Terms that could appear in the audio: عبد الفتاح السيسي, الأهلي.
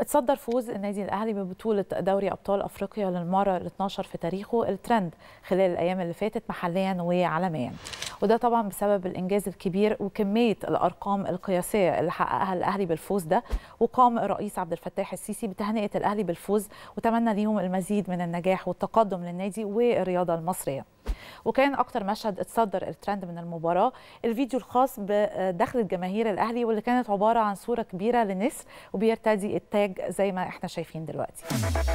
اتصدر فوز النادي الأهلي ببطولة دوري أبطال أفريقيا للمرة ال12 في تاريخه، الترند خلال الأيام اللي فاتت محليا وعالميا، وده طبعا بسبب الإنجاز الكبير وكمية الأرقام القياسية اللي حققها الأهلي بالفوز ده. وقام الرئيس عبد الفتاح السيسي بتهنئة الأهلي بالفوز وتمنى ليهم المزيد من النجاح والتقدم للنادي والرياضة المصرية. وكان اكتر مشهد اتصدر الترند من المباراه الفيديو الخاص بدخله جماهير الاهلي، واللي كانت عباره عن صوره كبيره لنسر وبيرتدي التاج زي ما احنا شايفين دلوقتي.